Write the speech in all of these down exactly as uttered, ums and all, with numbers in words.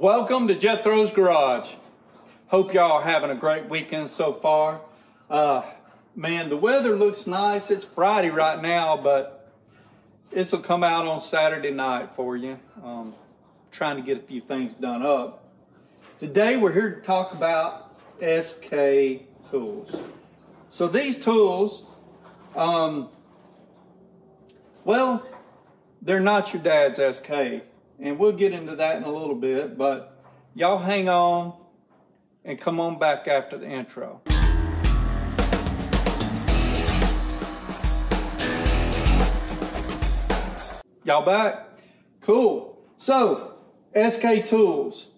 Welcome to Jethro's Garage. Hope y'all are having a great weekend so far. Uh, man, the weather looks nice. It's Friday right now, but this will come out on Saturday night for you. Um, trying to get a few things done up. Today we're here to talk about S K tools. So these tools, um, well, they're not your dad's S K. And we'll get into that in a little bit, but y'all hang on and come on back after the intro. Y'all back? Cool. So, S K tools.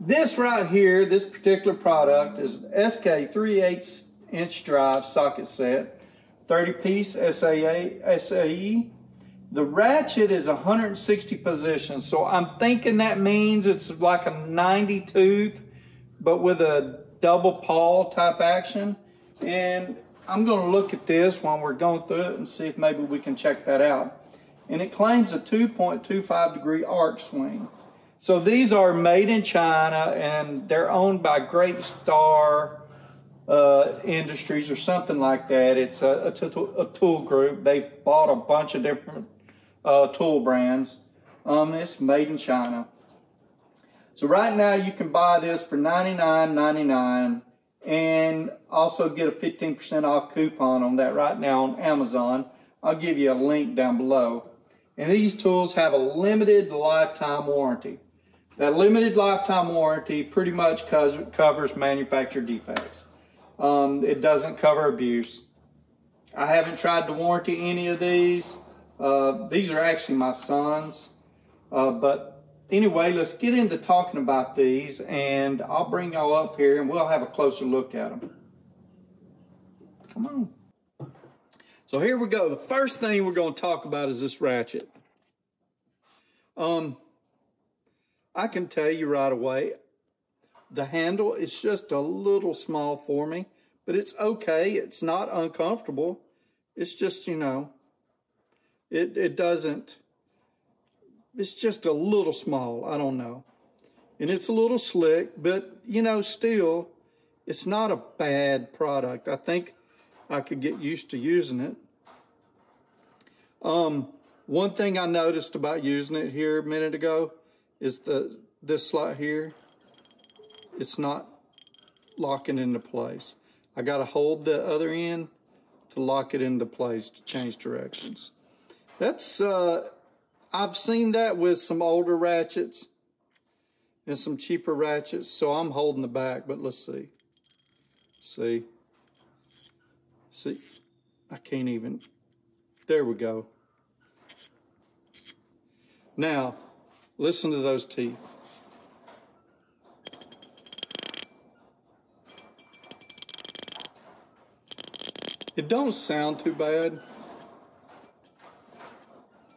This right here, this particular product is the S K three eighths inch drive socket set, thirty piece S A E. The ratchet is one hundred sixty positions, so I'm thinking that means it's like a ninety tooth, but with a double pawl type action. And I'm going to look at this while we're going through it and see if maybe we can check that out. And it claims a two point two five degree arc swing. So these are made in China, and they're owned by Great Star Uh, Industries or something like that. It's a, a, a tool group. They've bought a bunch of different uh, tool brands. Um, it's made in China. So right now you can buy this for ninety-nine ninety-nine and also get a fifteen percent off coupon on that right now on Amazon. I'll give you a link down below. And these tools have a limited lifetime warranty. That limited lifetime warranty pretty much covers manufacturer defects. Um, it doesn't cover abuse. I haven't tried to warranty any of these. Uh, these are actually my son's. Uh, but anyway, let's get into talking about these, and I'll bring y'all up here and we'll have a closer look at them. Come on. So here we go. The first thing we're going to talk about is this ratchet. Um, I can tell you right away, the handle is just a little small for me, but it's okay. It's not uncomfortable. It's just, you know, it, it doesn't, it's just a little small. I don't know. And it's a little slick, but, you know, still, it's not a bad product. I think I could get used to using it. Um, one thing I noticed about using it here a minute ago is the this slot here. It's not locking into place. I gotta hold the other end to lock it into place to change directions. That's, uh, I've seen that with some older ratchets and some cheaper ratchets, so I'm holding the back, but let's see. See, see, I can't even, there we go. Now, listen to those teeth. It don't sound too bad.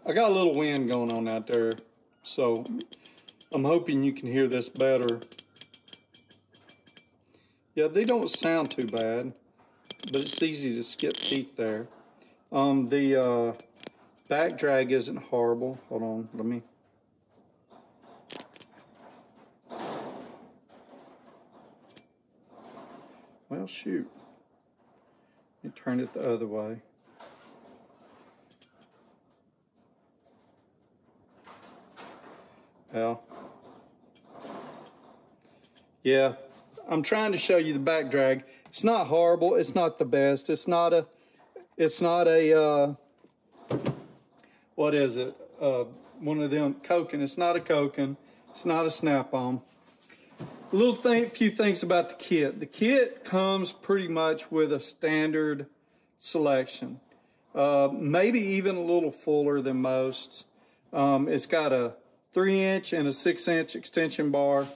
I got a little wind going on out there, so I'm hoping you can hear this better. Yeah, they don't sound too bad, but it's easy to skip teeth there. Um, the uh, back drag isn't horrible. Hold on, let me. Well, shoot. You turn it the other way. Well, yeah, I'm trying to show you the back drag. It's not horrible. It's not the best. It's not a, it's not a, uh, what is it? Uh, one of them, Koken. It's not a Koken. It's not a Snap-on. A little thing, few things about the kit. The kit comes pretty much with a standard selection, uh, maybe even a little fuller than most. Um, it's got a three inch and a six inch extension bar.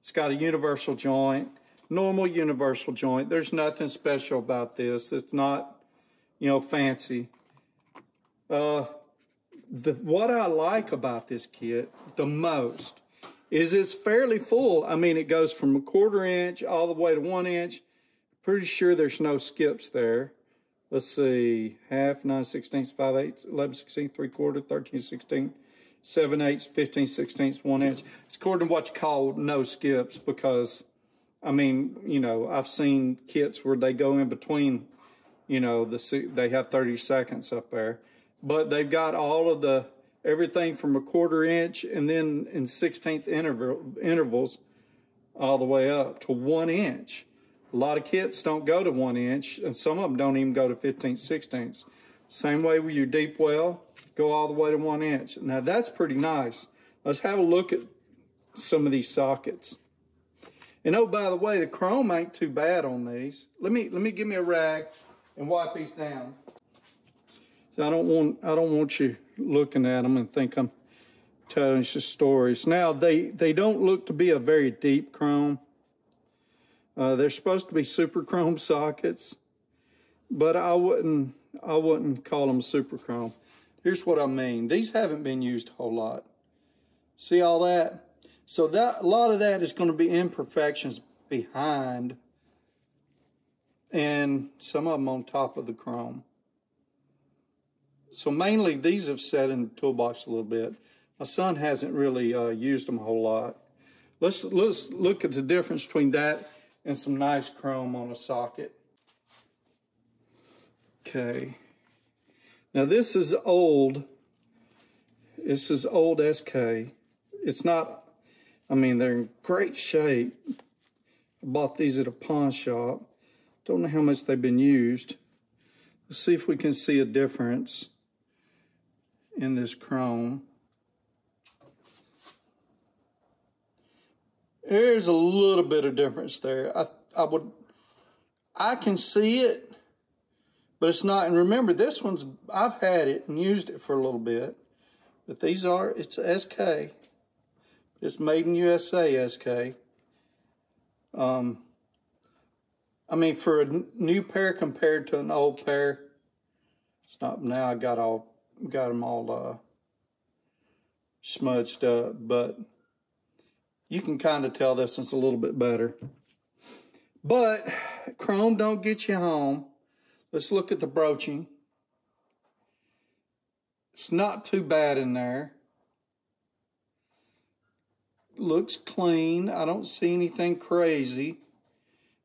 It's got a universal joint, normal universal joint. There's nothing special about this. It's not, you know, fancy. Uh, the, what I like about this kit the most is it's fairly full. I mean, it goes from a quarter inch all the way to one inch. Pretty sure there's no skips there. Let's see, half, nine sixteenths, five eighths, eleven sixteenths, three quarter, thirteen sixteenths, seven eighths, fifteen sixteenths, one inch. It's according to what you call no skips, because, I mean, you know, I've seen kits where they go in between, you know, the they have thirty seconds up there. But they've got all of the, everything from a quarter inch and then in sixteenth interval, intervals all the way up to one inch. A lot of kits don't go to one inch, and some of them don't even go to fifteen sixteenths. Same way with your deep well, go all the way to one inch. Now that's pretty nice. Let's have a look at some of these sockets. And oh, by the way, the chrome ain't too bad on these. Let me let me give me a rag and wipe these down. So I don't want I don't want you looking at them and think I'm telling you stories. Now they they don't look to be a very deep chrome. Uh, they're supposed to be super chrome sockets, but I wouldn't I wouldn't call them super chrome. Here's what I mean. These haven't been used a whole lot. See all that? So that a lot of that is going to be imperfections behind, and some of them on top of the chrome. So mainly these have sat in the toolbox a little bit. My son hasn't really uh, used them a whole lot. Let's let's look at the difference between that and some nice chrome on a socket. Okay. Now this is old, this is old S K. It's not, I mean, they're in great shape. I bought these at a pawn shop. Don't know how much they've been used. Let's see if we can see a difference in this chrome. There's a little bit of difference there. I, I would, I can see it. But it's not, and remember this one's, I've had it and used it for a little bit, but these are, it's S K. It's made in U S A S K. Um, I mean, for a new pair compared to an old pair, it's not, now I got all, got them all uh, smudged up, but you can kind of tell this one's a little bit better. But chrome don't get you home. Let's look at the broaching. It's not too bad in there. Looks clean. I don't see anything crazy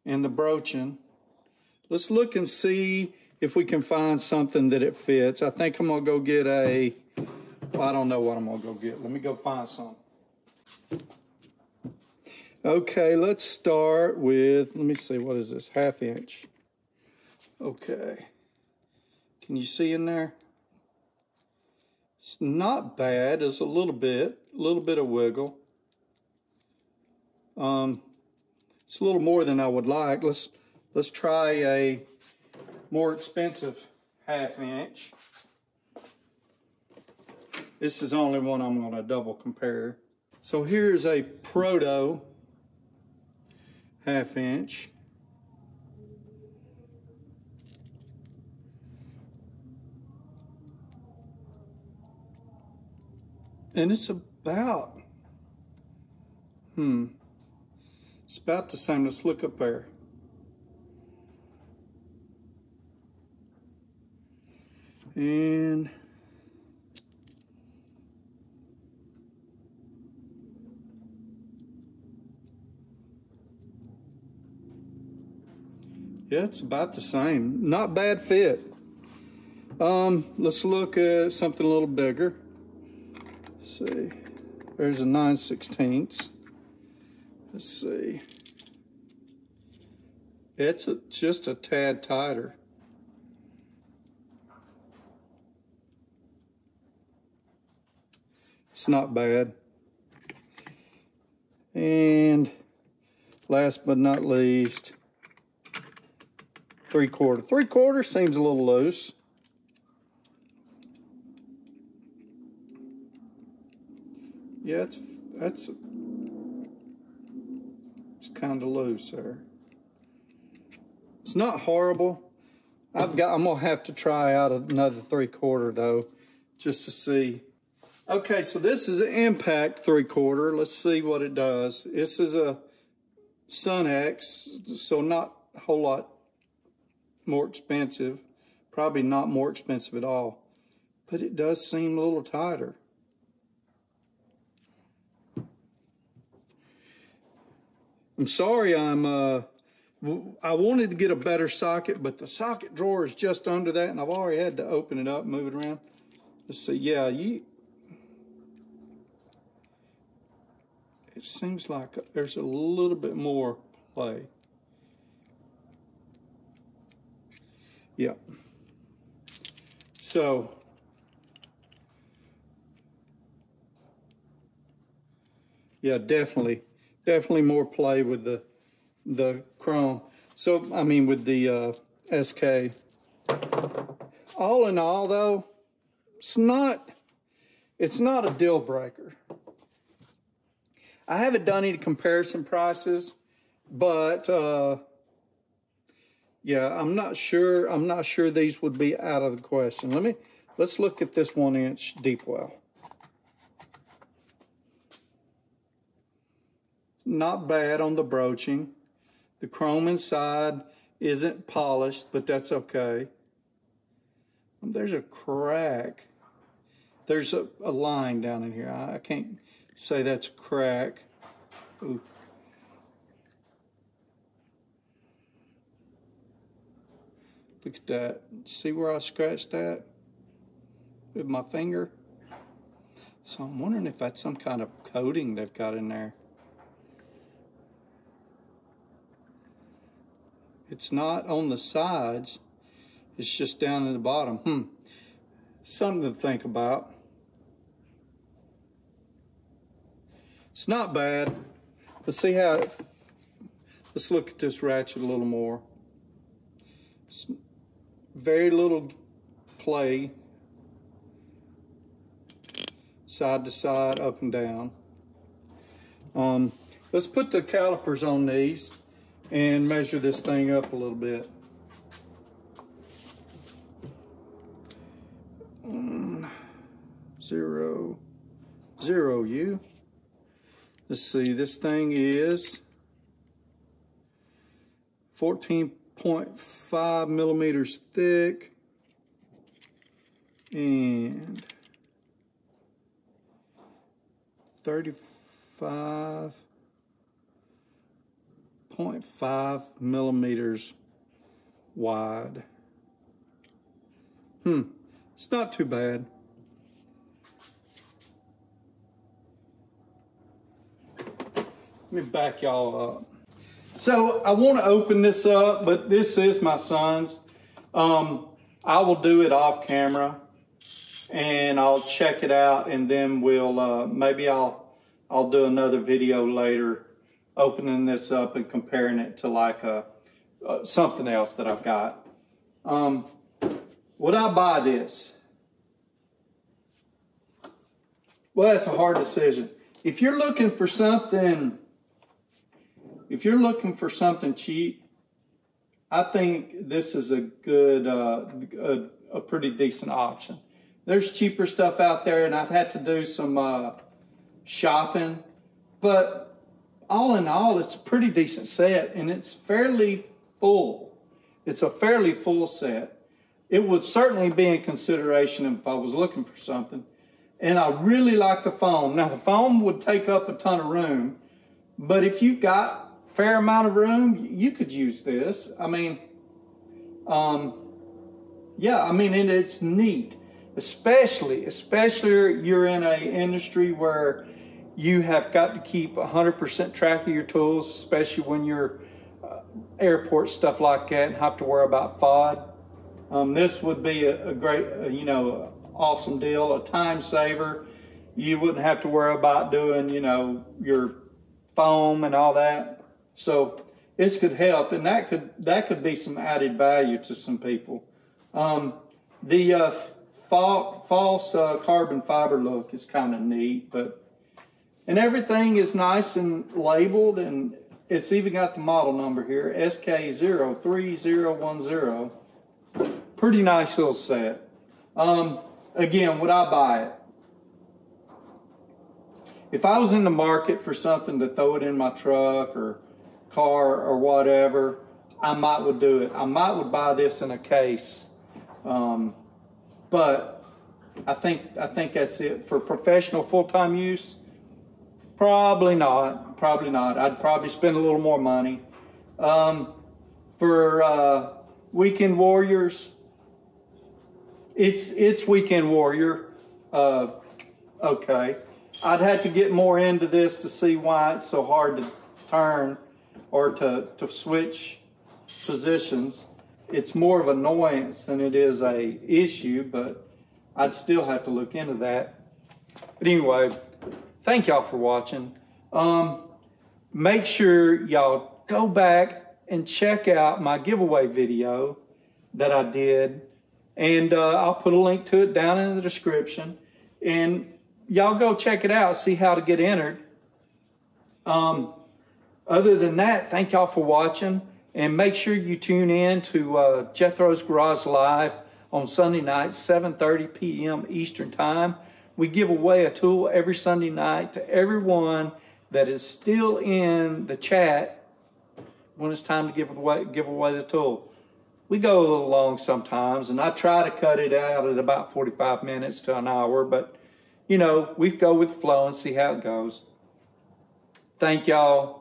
in the broaching. Let's look and see if we can find something that it fits. I think I'm gonna go get a, well, I don't know what I'm gonna go get. Let me go find some. Okay, let's start with, let me see, what is this, half inch. Okay, can you see in there? It's not bad, it's a little bit, a little bit of wiggle. Um, it's a little more than I would like. Let's, let's try a more expensive half inch. This is the only one I'm gonna double compare. So here's a Proto half inch. And it's about, hmm, it's about the same. Let's look up there. And yeah, it's about the same. Not bad fit. Um, let's look at something a little bigger. Let's see, there's a nine sixteenths. Let's see, it's a, just a tad tighter. It's not bad. And last but not least, three quarter. Three quarter seems a little loose. Yeah, it's, that's, it's kind of loose there. It's not horrible. I've got, I'm gonna have to try out another three quarter though, just to see. Okay, so this is an impact three quarter. Let's see what it does. This is a Sun X, so not a whole lot more expensive. Probably not more expensive at all, but it does seem a little tighter. I'm sorry, I'm, uh, I wanted to get a better socket, but the socket drawer is just under that, and I've already had to open it up, move it around. Let's see, yeah, you, it seems like there's a little bit more play. Yeah. So, yeah, definitely, definitely more play with the the chrome. So, I mean, with the uh, S K. All in all, though, it's not it's not a deal breaker. I haven't done any comparison prices, but uh, yeah, I'm not sure. I'm not sure these would be out of the question. Let me let's look at this one-inch deep well. Not bad on the broaching. The chrome inside isn't polished, but that's okay. There's a crack. There's a, a line down in here. I, I can't say that's a crack. Ooh. Look at that. See where I scratched that with my finger? So I'm wondering if that's some kind of coating they've got in there. It's not on the sides. It's just down in the bottom. Hmm. Something to think about. It's not bad. Let's see how it, let's look at this ratchet a little more. It's very little play. Side to side, up and down. Um, let's put the calipers on these and measure this thing up a little bit. Zero, zero U. Let's see, this thing is fourteen point five millimeters thick and thirty-five point five millimeters wide. Hmm, it's not too bad. Let me back y'all up. So I want to open this up, but this is my son's. Um, I will do it off camera, and I'll check it out, and then we'll uh, maybe I'll I'll do another video later, opening this up and comparing it to like a, uh, something else that I've got. Um, would I buy this? Well, that's a hard decision. If you're looking for something, if you're looking for something cheap, I think this is a good, uh, a, a pretty decent option. There's cheaper stuff out there, and I've had to do some uh, shopping, but all in all, it's a pretty decent set, and it's fairly full. It's a fairly full set. It would certainly be in consideration if I was looking for something. And I really like the foam. Now, the foam would take up a ton of room, but if you've got a fair amount of room, you could use this. I mean, um, yeah, I mean, and it's neat, especially, especially you're in an industry where you have got to keep one hundred percent track of your tools, especially when you're uh, airport, stuff like that, and have to worry about F O D. Um, this would be a, a great, uh, you know, awesome deal, a time saver. You wouldn't have to worry about doing, you know, your foam and all that. So this could help, and that could that could be some added value to some people. Um, the uh, fa false uh, carbon fiber look is kind of neat, but. And everything is nice and labeled, and it's even got the model number here, S K zero three zero one zero. Pretty nice little set. Um, again, would I buy it? If I was in the market for something to throw it in my truck or car or whatever, I might would do it. I might would buy this in a case, um, but I think I think that's it for professional full-time use. Probably not. probably not. I'd probably spend a little more money. Um, for uh, weekend warriors, it's it's weekend warrior. Uh, okay, I'd have to get more into this to see why it's so hard to turn or to to switch positions. It's more of an annoyance than it is a issue, but I'd still have to look into that. But anyway, thank y'all for watching. Um, make sure y'all go back and check out my giveaway video that I did. And uh, I'll put a link to it down in the description. And y'all go check it out, see how to get entered. Um, other than that, thank y'all for watching. And make sure you tune in to uh, Jethro's Garage Live on Sunday night, seven thirty p m Eastern Time. We give away a tool every Sunday night to everyone that is still in the chat when it's time to give away, give away the tool. We go a little long sometimes, and I try to cut it out at about forty-five minutes to an hour, but, you know, we go with the flow and see how it goes. Thank y'all.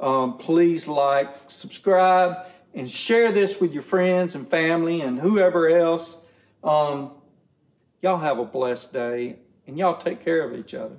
Um, please like, subscribe, and share this with your friends and family and whoever else. Um, y'all have a blessed day. And y'all take care of each other.